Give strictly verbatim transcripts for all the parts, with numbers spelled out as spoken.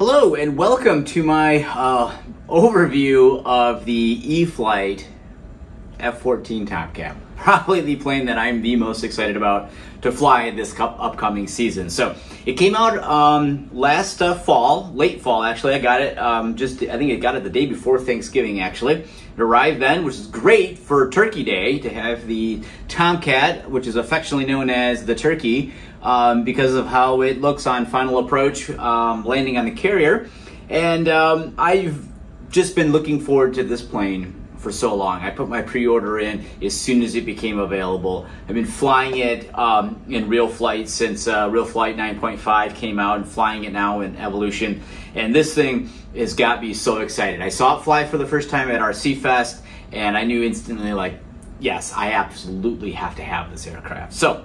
Hello and welcome to my uh, overview of the E-flite F fourteen Tomcat. Probably the plane that I'm the most excited about to fly this upcoming season. So it came out um, last uh, fall, late fall actually. I got it um, just, I think I got it the day before Thanksgiving actually. It arrived then, which is great for Turkey Day to have the Tomcat, which is affectionately known as the Turkey, um, because of how it looks on final approach, um, landing on the carrier. And um, I've just been looking forward to this plane for so long. I put my pre-order in as soon as it became available. I've been flying it um, in Real Flight since uh, Real Flight nine point five came out, and flying it now in Evolution. And this thing has got me so excited. I saw it fly for the first time at R C Fest, and I knew instantly, like, yes, I absolutely have to have this aircraft. So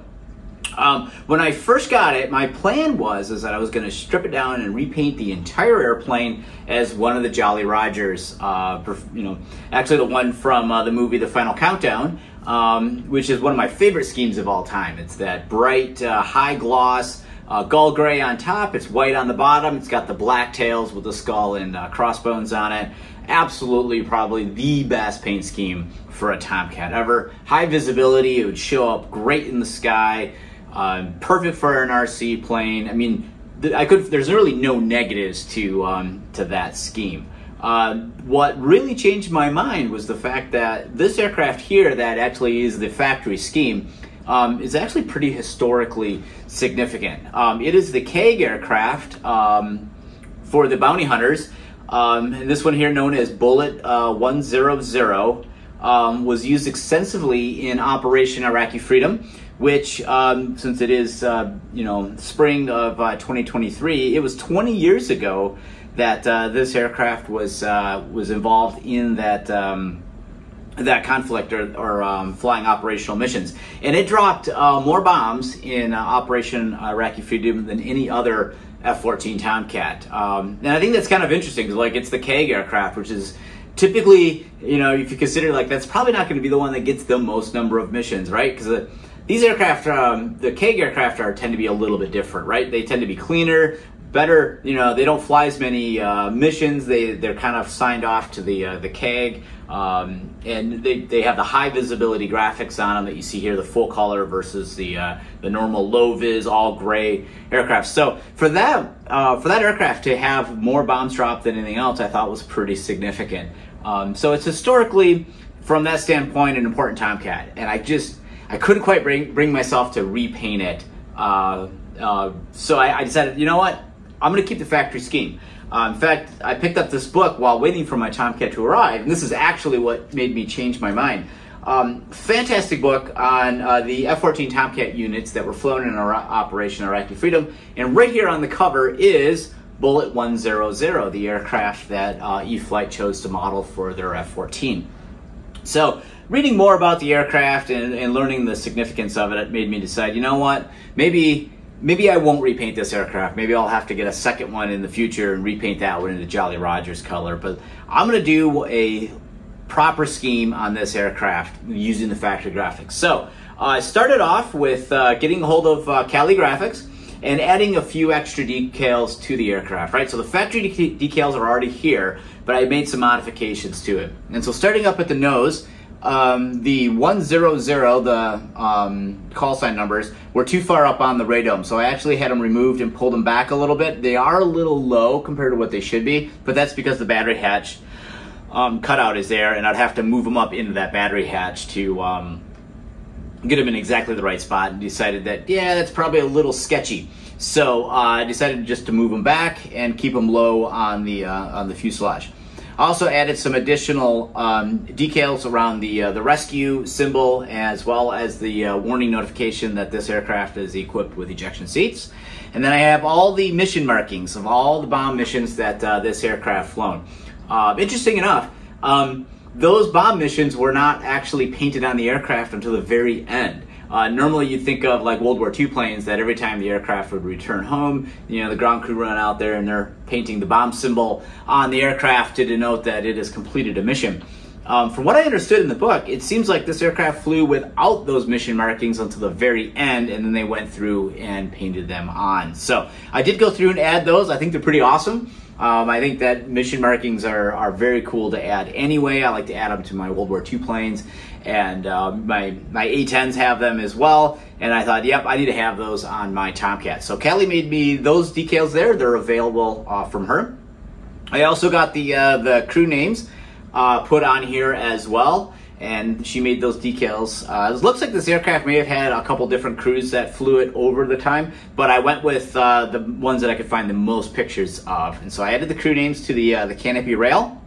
um, when I first got it, my plan was is that I was gonna strip it down and repaint the entire airplane as one of the Jolly Rogers, uh, you know, actually the one from uh, the movie The Final Countdown, um, which is one of my favorite schemes of all time. It's that bright, uh, high gloss, Uh, gull gray on top, it's white on the bottom, it's got the black tails with the skull and uh, crossbones on it. Absolutely probably the best paint scheme for a Tomcat ever. High visibility, it would show up great in the sky, uh, perfect for an R C plane. I mean, th I could, there's really no negatives to, um, to that scheme. Uh, what really changed my mind was the fact that this aircraft here, that actually is the factory scheme, Um, is actually pretty historically significant. Um, it is the K A G aircraft um, for the Bounty Hunters. Um, and this one here, known as Bullet uh, one hundred, um, was used extensively in Operation Iraqi Freedom, which, um, since it is uh, you know, spring of uh, twenty twenty-three, it was twenty years ago that uh, this aircraft was uh, was involved in that. Um, that conflict or, or um, flying operational missions. And it dropped uh, more bombs in uh, Operation Iraqi Freedom than any other F fourteen Tomcat. Um, and I think that's kind of interesting, because like, it's the K A G aircraft, which is typically, you know, if you consider, like, that's probably not gonna be the one that gets the most number of missions, right? Because these aircraft, um, the K A G aircraft are, tend to be a little bit different, right? They tend to be cleaner, better, you know, they don't fly as many uh, missions. They, they're kind of signed off to the, uh, the K A G, um, and they, they have the high visibility graphics on them that you see here, the full color versus the, uh, the normal low vis, all gray aircraft. So for that, uh, for that aircraft to have more bombs dropped than anything else, I thought was pretty significant. Um, so it's historically, from that standpoint, an important Tomcat. And I just, I couldn't quite bring, bring myself to repaint it. Uh, uh, so I, I decided, you know what? I'm going to keep the factory scheme. Uh, in fact, I picked up this book while waiting for my Tomcat to arrive, and this is actually what made me change my mind. Um, fantastic book on uh, the F fourteen Tomcat units that were flown in our Operation Iraqi Freedom, and right here on the cover is Bullet one hundred, the aircraft that uh, E-flite chose to model for their F fourteen. So reading more about the aircraft and, and learning the significance of it, it made me decide, you know what, maybe Maybe I won't repaint this aircraft. Maybe I'll have to get a second one in the future and repaint that one into Jolly Rogers color. But I'm gonna do a proper scheme on this aircraft using the factory graphics. So uh, I started off with uh, getting a hold of uh, Cali Graphics and adding a few extra decals to the aircraft, right? So the factory de decals are already here, but I made some modifications to it. And so starting up at the nose, Um, the one hundred, the um, call sign numbers, were too far up on the radome, so I actually had them removed and pulled them back a little bit. They are a little low compared to what they should be, but that's because the battery hatch um, cutout is there, and I'd have to move them up into that battery hatch to um, get them in exactly the right spot, and decided that, yeah, that's probably a little sketchy. So uh, I decided just to move them back and keep them low on the, uh, on the fuselage. Also added some additional um, decals around the uh, the rescue symbol, as well as the uh, warning notification that this aircraft is equipped with ejection seats. And then I have all the mission markings of all the bomb missions that uh, this aircraft flown. Uh, interesting enough, um, those bomb missions were not actually painted on the aircraft until the very end. Uh, normally you think of like World War Two planes that every time the aircraft would return home, you know, the ground crew run out there and they're painting the bomb symbol on the aircraft to denote that it has completed a mission. Um, from what I understood in the book, it seems like this aircraft flew without those mission markings until the very end, and then they went through and painted them on. So I did go through and add those. I think they're pretty awesome. Um, I think that mission markings are, are very cool to add anyway. I like to add them to my World War Two planes, and uh, my, my A tens have them as well. And I thought, yep, I need to have those on my Tomcat. So Cali made me those decals there. They're available uh, from her. I also got the, uh, the crew names uh, put on here as well. And she made those decals. Uh, it looks like this aircraft may have had a couple different crews that flew it over the time, but I went with uh, the ones that I could find the most pictures of. And so I added the crew names to the uh, the canopy rail,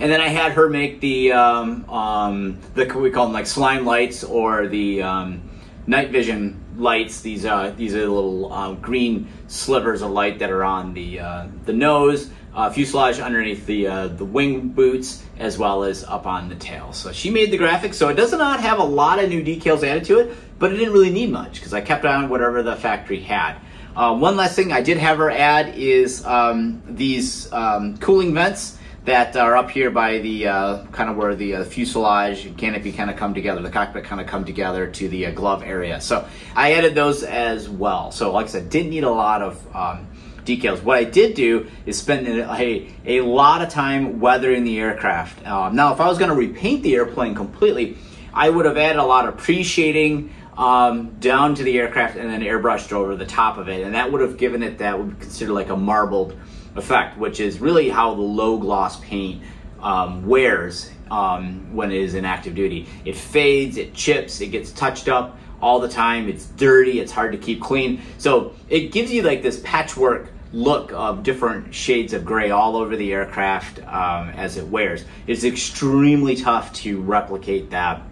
and then I had her make the um, um, the we call them like slime lights, or the um, night vision lights. These uh, these are the little uh, green slivers of light that are on the uh, the nose. Uh, fuselage underneath the uh, the wing boots, as well as up on the tail. So she made the graphics. So it does not have a lot of new decals added to it, but it didn't really need much because I kept on whatever the factory had. Uh, one last thing I did have her add is um, these um, cooling vents that are up here by the uh, kind of where the uh, fuselage and canopy kind of come together, the cockpit kind of come together to the uh, glove area. So I added those as well. So like I said, didn't need a lot of um, decals. What I did do is spend a, a lot of time weathering the aircraft. Um, now, if I was going to repaint the airplane completely, I would have added a lot of pre-shading um, down to the aircraft and then airbrushed over the top of it. And that would have given it that would be considered like a marbled effect, which is really how the low gloss paint um, wears um, when it is in active duty. It fades, it chips, it gets touched up all the time. It's dirty, it's hard to keep clean. So it gives you like this patchwork look of different shades of gray all over the aircraft um, as it wears. It's extremely tough to replicate that,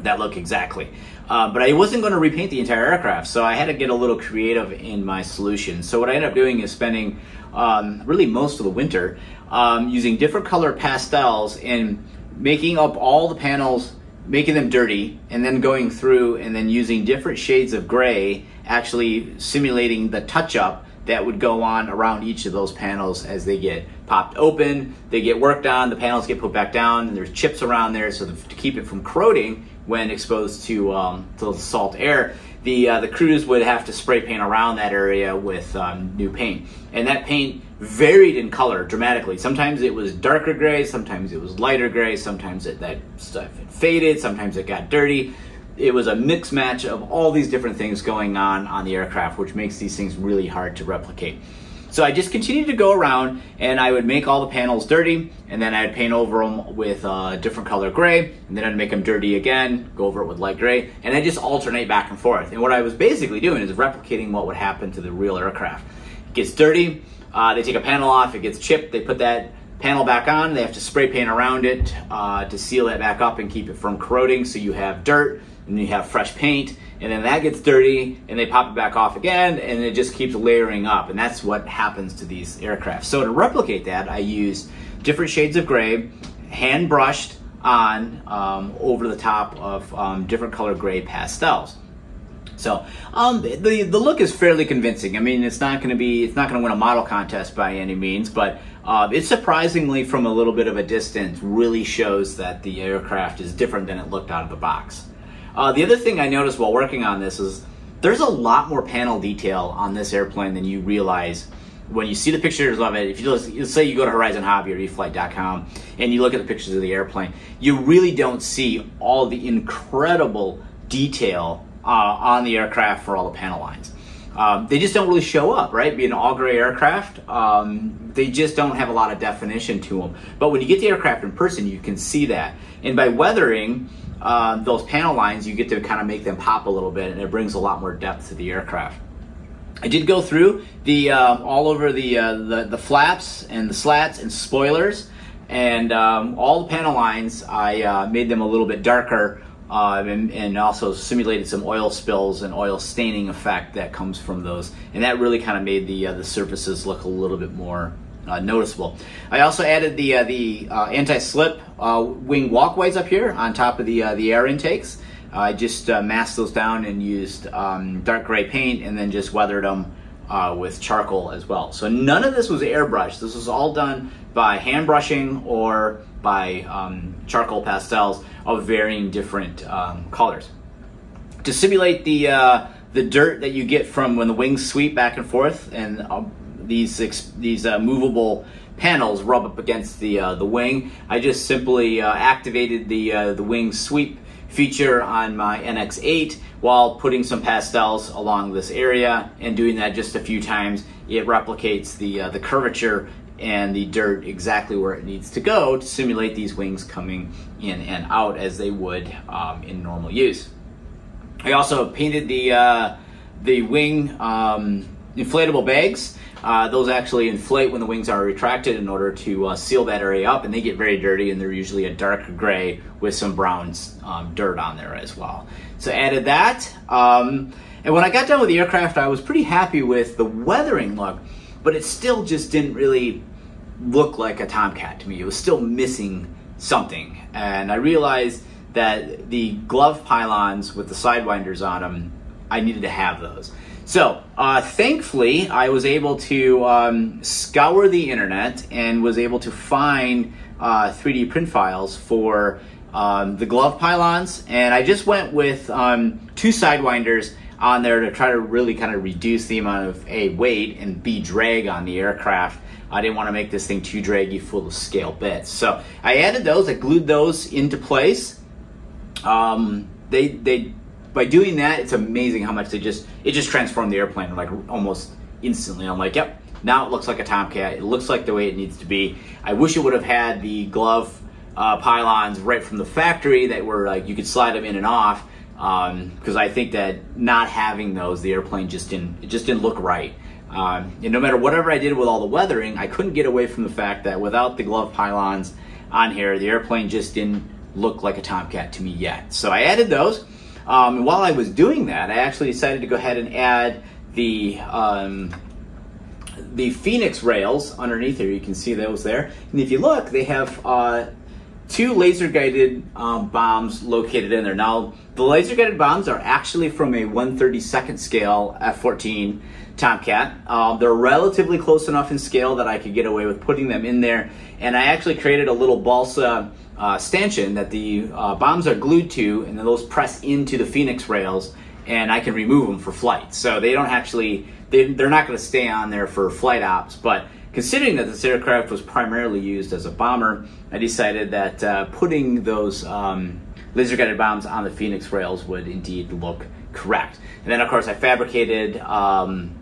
that look exactly. Uh, but I wasn't going to repaint the entire aircraft, so I had to get a little creative in my solution. So what I ended up doing is spending um, really most of the winter um, using different color pastels and making up all the panels, making them dirty, and then going through and then using different shades of gray, actually simulating the touch-up that would go on around each of those panels as they get popped open, they get worked on, the panels get put back down, and there's chips around there, so to keep it from corroding when exposed to, um, to salt air, the, uh, the crews would have to spray paint around that area with um, new paint. And that paint varied in color dramatically. Sometimes it was darker gray, sometimes it was lighter gray, sometimes it, that stuff it faded, sometimes it got dirty. It was a mix match of all these different things going on on the aircraft, which makes these things really hard to replicate. So I just continued to go around, and I would make all the panels dirty, and then I'd paint over them with a uh, different color gray, and then I'd make them dirty again, go over it with light gray, and I just alternate back and forth. And what I was basically doing is replicating what would happen to the real aircraft. It gets dirty, uh, they take a panel off, it gets chipped, they put that panel back on, they have to spray paint around it uh, to seal it back up and keep it from corroding, so you have dirt, and you have fresh paint, and then that gets dirty, and they pop it back off again, and it just keeps layering up, and that's what happens to these aircraft. So to replicate that, I used different shades of gray, hand brushed on um, over the top of um, different color gray pastels. So um, the the look is fairly convincing. I mean, it's not going to be it's not going to win a model contest by any means, but uh, it surprisingly, from a little bit of a distance, really shows that the aircraft is different than it looked out of the box. Uh, the other thing I noticed while working on this is there's a lot more panel detail on this airplane than you realize when you see the pictures of it. If you just, say you go to Horizon Hobby or E flite dot com and you look at the pictures of the airplane, you really don't see all the incredible detail uh, on the aircraft for all the panel lines. Um, they just don't really show up, right? Being an all-gray aircraft, um, they just don't have a lot of definition to them. But when you get the aircraft in person, you can see that. And by weathering uh, those panel lines, you get to kind of make them pop a little bit, and it brings a lot more depth to the aircraft. I did go through the uh, all over the, uh, the the flaps and the slats and spoilers, and um, all the panel lines. I uh, made them a little bit darker. Uh, and, and also simulated some oil spills and oil staining effect that comes from those, and that really kind of made the uh, the surfaces look a little bit more uh, noticeable. I also added the uh, the uh, anti-slip uh, wing walkways up here on top of the uh, the air intakes. Uh, I just uh, masked those down and used um, dark gray paint, and then just weathered them uh, with charcoal as well. So none of this was airbrushed. This was all done by hand brushing or by um, charcoal pastels of varying different um, colors. To simulate the, uh, the dirt that you get from when the wings sweep back and forth and uh, these six, these uh, movable panels rub up against the uh, the wing. I just simply uh, activated the uh, the wing sweep feature on my N X eight while putting some pastels along this area, and doing that just a few times, it replicates the uh, the curvature and the dirt exactly where it needs to go to simulate these wings coming in and out as they would um, in normal use. I also painted the uh, the wing um, inflatable bags. Uh, those actually inflate when the wings are retracted in order to uh, seal that area up, and they get very dirty, and they're usually a dark gray with some brown um, dirt on there as well. So added that, um, and when I got done with the aircraft, I was pretty happy with the weathering look, but it still just didn't really look like a Tomcat to me. It was still missing something, and I realized that the glove pylons with the sidewinders on them, I needed to have those. So uh, thankfully, I was able to um, scour the internet and was able to find uh, three D print files for um, the glove pylons. And I just went with um, two sidewinders on there to try to really kind of reduce the amount of A, weight, and B, drag on the aircraft. I didn't want to make this thing too draggy full of scale bits. So I added those, I glued those into place. Um, they, they, by doing that, it's amazing how much they just, it just transformed the airplane like almost instantly. I'm like, yep, now it looks like a Tomcat. It looks like the way it needs to be. I wish it would have had the glove uh, pylons right from the factory that were like, you could slide them in and off. Um, cause I think that not having those, the airplane just didn't, it just didn't look right. Um, and no matter whatever I did with all the weathering, I couldn't get away from the fact that without the glove pylons on here, the airplane just didn't look like a Tomcat to me yet. So I added those. Um, and while I was doing that, I actually decided to go ahead and add the um, the Phoenix rails underneath here. You can see those there. And if you look, they have uh, two laser-guided um, bombs located in there. Now, the laser-guided bombs are actually from a one thirty-second scale F fourteen Tomcat. Uh, they're relatively close enough in scale that I could get away with putting them in there. And I actually created a little balsa Uh, stanchion that the uh, bombs are glued to, and then those press into the Phoenix rails, and I can remove them for flight. So they don't actually, they, they're not going to stay on there for flight ops, but considering that this aircraft was primarily used as a bomber, I decided that uh, putting those um, laser-guided bombs on the Phoenix rails would indeed look correct. And then, of course, I fabricated um,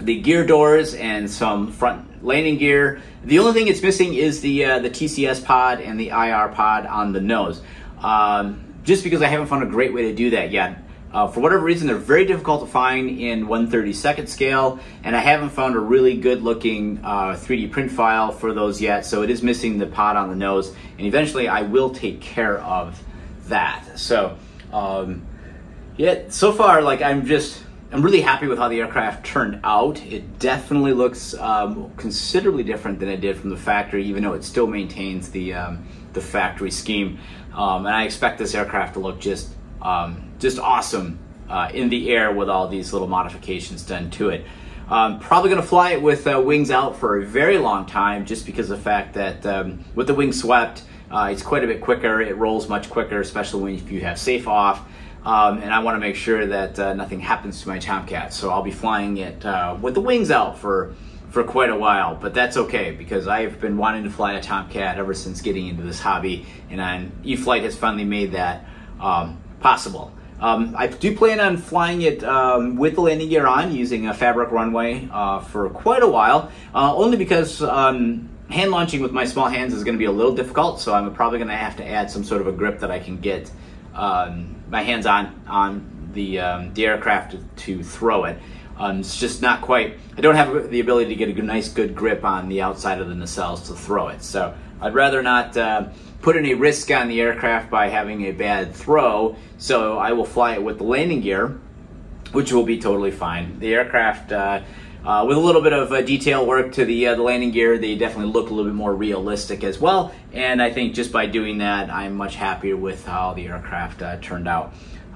the gear doors and some front landing gear. The only thing it's missing is the uh, the T C S pod and the I R pod on the nose. Um, just because I haven't found a great way to do that yet. Uh, for whatever reason, they're very difficult to find in one thirty-second scale, and I haven't found a really good looking uh, three D print file for those yet, so it is missing the pod on the nose, and eventually I will take care of that. So, um, yeah, so far, like, I'm just, I'm really happy with how the aircraft turned out. It definitely looks um, considerably different than it did from the factory, even though it still maintains the um, the factory scheme. Um, and I expect this aircraft to look just um, just awesome uh, in the air with all these little modifications done to it. I'm probably gonna fly it with uh, wings out for a very long time, just because of the fact that um, with the wings swept, uh, it's quite a bit quicker. It rolls much quicker, especially when if you have safe off. Um, and I want to make sure that uh, nothing happens to my Tomcat, so I'll be flying it uh, with the wings out for for quite a while. But that's okay, because I've been wanting to fly a Tomcat ever since getting into this hobby, and E-flite has finally made that um, possible. Um, I do plan on flying it um, with the landing gear on, using a fabric runway uh, for quite a while, uh, only because um, hand launching with my small hands is going to be a little difficult, so I'm probably going to have to add some sort of a grip that I can get Um, my hands on on the, um, the aircraft to, to throw it. Um, it's just not quite, I don't have the ability to get a good, nice good grip on the outside of the nacelles to throw it. So I'd rather not uh, put any risk on the aircraft by having a bad throw. So I will fly it with the landing gear, which will be totally fine. The aircraft, uh, Uh, with a little bit of uh, detail work to the, uh, the landing gear, they definitely look a little bit more realistic as well. And I think just by doing that, I'm much happier with how the aircraft uh, turned out.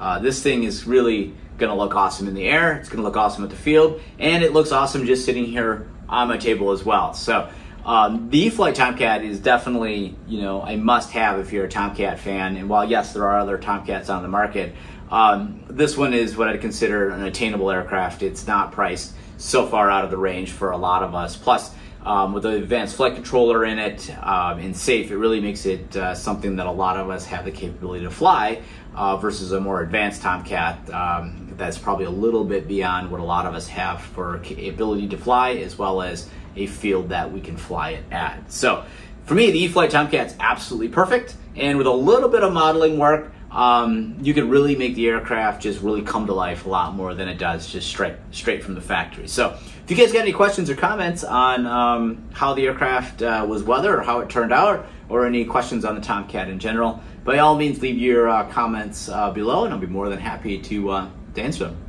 Uh, this thing is really going to look awesome in the air. It's going to look awesome at the field. And it looks awesome just sitting here on my table as well. So um, the E-flite Tomcat is definitely, you know, a must-have if you're a Tomcat fan. And while, yes, there are other Tomcats on the market, um, this one is what I'd consider an attainable aircraft. It's not priced so far out of the range for a lot of us. Plus, um, with the advanced flight controller in it um, and safe, it really makes it uh, something that a lot of us have the capability to fly uh, versus a more advanced Tomcat um, that's probably a little bit beyond what a lot of us have for ability to fly, as well as a field that we can fly it at. So for me, the E-flite Tomcat's absolutely perfect, and with a little bit of modeling work, um, you can really make the aircraft just really come to life a lot more than it does just straight straight from the factory. So if you guys got any questions or comments on um, how the aircraft uh, was weathered or how it turned out, or any questions on the Tomcat in general, by all means leave your uh, comments uh, below, and I'll be more than happy to, uh, to answer them.